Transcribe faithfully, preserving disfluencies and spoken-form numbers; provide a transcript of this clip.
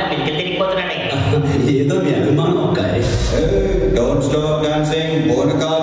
là mình cái tên của tôi này. Thì tôi biết mong okay. Don't stop dancing, border.